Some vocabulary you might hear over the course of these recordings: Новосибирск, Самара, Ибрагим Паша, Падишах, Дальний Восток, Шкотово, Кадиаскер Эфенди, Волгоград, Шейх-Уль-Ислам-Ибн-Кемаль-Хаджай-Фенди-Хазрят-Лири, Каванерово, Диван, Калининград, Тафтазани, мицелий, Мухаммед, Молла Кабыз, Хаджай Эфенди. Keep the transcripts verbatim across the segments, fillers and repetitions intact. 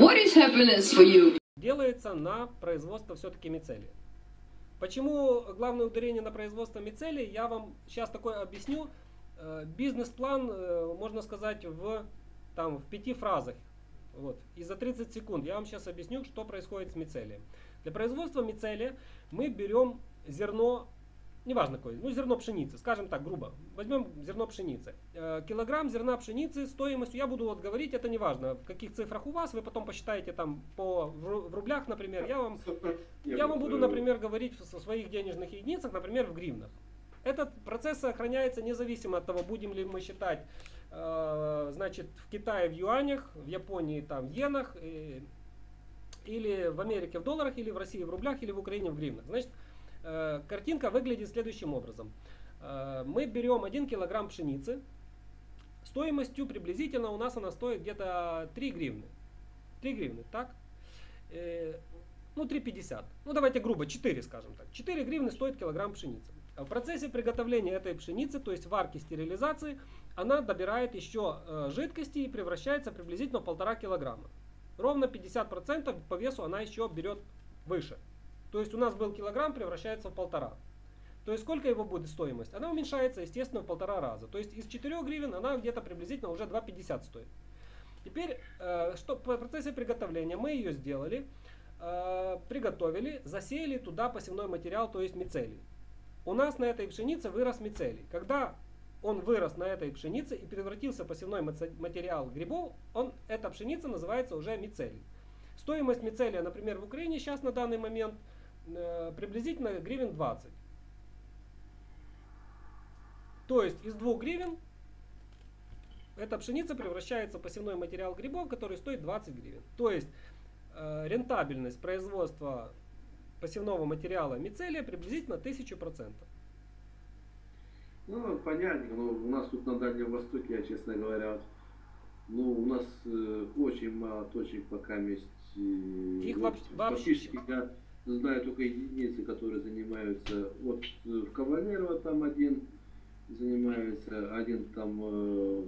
What is happiness for you? Делается на производство все-таки мицелия. Почему главное ударение на производство мицелия, я вам сейчас такое объясню. Бизнес-план, можно сказать, в, там, в пяти фразах. Вот. И за тридцать секунд я вам сейчас объясню, что происходит с мицелием. Для производства мицелия мы берем зерно, неважно какое, ну зерно пшеницы, скажем так, грубо. Возьмем зерно пшеницы. Килограмм зерна пшеницы стоимостью, я буду вот говорить, это неважно, в каких цифрах у вас, вы потом посчитаете там по, в рублях, например. Я вам, я вам буду, например, говорить в своих денежных единицах, например, в гривнах. Этот процесс сохраняется независимо от того, будем ли мы считать, значит, в Китае в юанях, в Японии там в йенах, или в Америке в долларах, или в России в рублях, или в Украине в гривнах. Значит, картинка выглядит следующим образом. Мы берем один килограмм пшеницы, стоимостью приблизительно у нас она стоит где-то три гривны. три гривны, так? Ну, три пятьдесят. Ну, давайте грубо, четыре, скажем так. четыре гривны стоит килограмм пшеницы. В процессе приготовления этой пшеницы, то есть варки, стерилизации, она добирает еще жидкости и превращается приблизительно в полтора килограмма. Ровно пятьдесят процентов по весу она еще берет выше. То есть у нас был килограмм, превращается в полтора. То есть сколько его будет стоимость? Она уменьшается, естественно, в полтора раза. То есть из четырёх гривен она где-то приблизительно уже два пятьдесят стоит. Теперь, что в процессе приготовления мы ее сделали, приготовили, засеяли туда посевной материал, то есть мицелий. У нас на этой пшенице вырос мицелий. Когда он вырос на этой пшенице и превратился в посевной материал грибов, он, эта пшеница называется уже мицелий. Стоимость мицелия, например, в Украине сейчас на данный момент приблизительно гривен двадцать. То есть из двух гривен эта пшеница превращается в посевной материал грибов, который стоит двадцать гривен. То есть э, рентабельность производства посевного материала мицелия приблизительно тысяча процентов. Ну, понятно, но у нас тут на Дальнем Востоке, я, честно говоря, ну, у нас э, очень мало точек пока есть. Э, Их вот, вообще... Знаю только единицы, которые занимаются, вот в Каванерово там один занимается, один там э,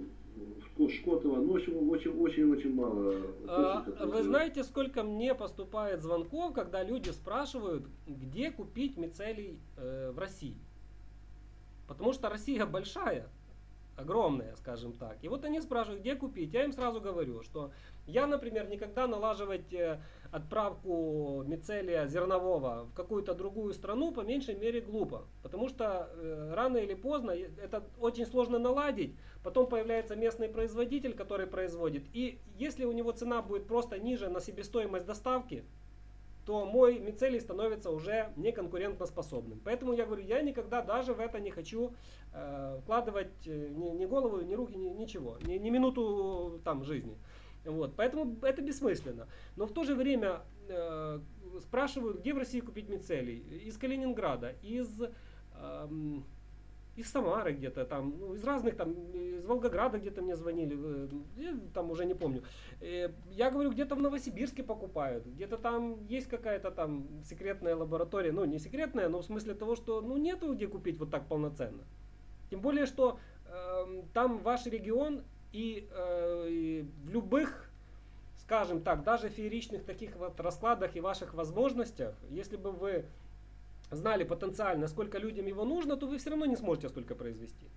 в Шкотово, но очень-очень-очень мало. А, точек, вы знаете, сколько мне поступает звонков, когда люди спрашивают, где купить мицелий э, в России? Потому что Россия большая, огромная, скажем так. И вот они спрашивают, где купить. Я им сразу говорю, что я, например, никогда налаживать отправку мицелия зернового в какую-то другую страну по меньшей мере глупо. Потому что э, рано или поздно это очень сложно наладить. Потом появляется местный производитель, который производит. И если у него цена будет просто ниже на себестоимость доставки, то мой мицелий становится уже неконкурентоспособным. Поэтому я говорю, я никогда даже в это не хочу э, вкладывать ни, ни голову, ни руки, ни, ничего, ни, ни минуту там жизни. Вот. Поэтому это бессмысленно. Но в то же время э, спрашивают, где в России купить мицелий. Из Калининграда, из, э, из Самары где-то, там, из разных, там, из Волгограда где-то мне звонили, э, там уже не помню. Э, я говорю, где-то в Новосибирске покупают, где-то там есть какая-то там секретная лаборатория. Ну, не секретная, но в смысле того, что ну, нету где купить вот так полноценно. Тем более, что э, там ваш регион... И, э, и в любых, скажем так, даже фееричных таких вот раскладах и ваших возможностях, если бы вы знали потенциально, сколько людям его нужно, то вы все равно не сможете столько произвести.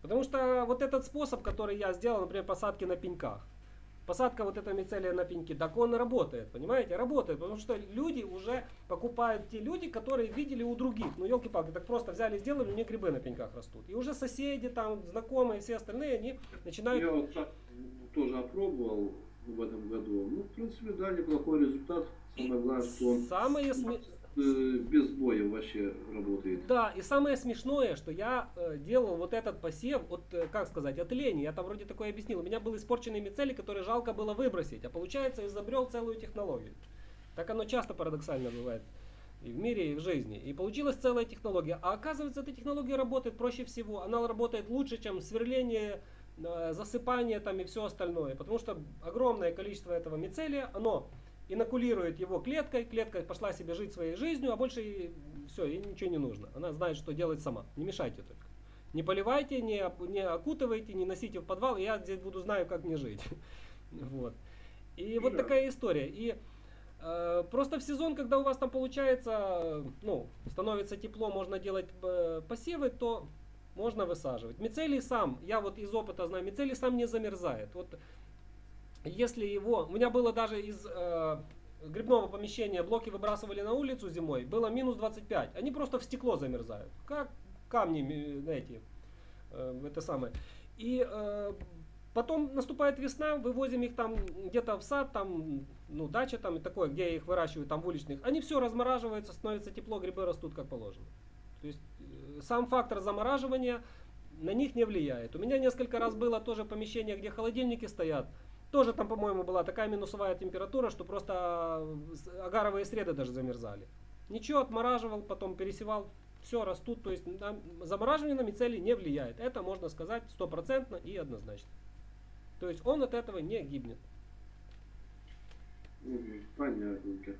Потому что вот этот способ, который я сделал, например, посадки на пеньках, посадка вот этого мицелия на пеньки, так он работает, понимаете, работает, потому что люди уже покупают, те люди, которые видели у других, ну елки-палки, так просто взяли и сделали, у них грибы на пеньках растут. И уже соседи там, знакомые, все остальные, они начинают... Я вот тоже опробовал в этом году, ну в принципе, да, неплохой результат, самое главное, что он... Самое сме... без боя вообще работает. Да, и самое смешное, что я делал вот этот посев от, как сказать, от лени. Я там вроде такое объяснил. У меня был испорченный мицелий, который жалко было выбросить. А получается, изобрел целую технологию. Так оно часто парадоксально бывает. И в мире, и в жизни. И получилась целая технология. А оказывается, эта технология работает проще всего. Она работает лучше, чем сверление, засыпание там и все остальное. Потому что огромное количество этого мицелия, оно... инокулирует его клеткой, клетка пошла себе жить своей жизнью, а больше и все, ей ничего не нужно. Она знает, что делать сама. Не мешайте только. Не поливайте, не, не окутывайте, не носите в подвал, я здесь буду знаю, как мне жить. Вот. И вот такая история. И э, просто в сезон, когда у вас там получается, ну, становится тепло, можно делать э, посевы, то можно высаживать. Мицелий сам, я вот из опыта знаю, мицелий сам не замерзает. Вот если его, у меня было даже из э, грибного помещения, блоки выбрасывали на улицу зимой, было минус двадцать пять. Они просто в стекло замерзают, как камни, знаете, э, это самое. И э, потом наступает весна, вывозим их там где-то в сад, там, ну, дача там и такое, где я их выращиваю, там в уличных. Они все размораживаются, становится тепло, грибы растут как положено. То есть сам фактор замораживания на них не влияет. У меня несколько раз было тоже помещение, где холодильники стоят. Тоже там, по-моему, была такая минусовая температура, что просто агаровые среды даже замерзали. Ничего, отмораживал, потом пересевал, все растут. То есть на замораживание на мицелий не влияет. Это можно сказать стопроцентно и однозначно. То есть он от этого не гибнет. Понятненько.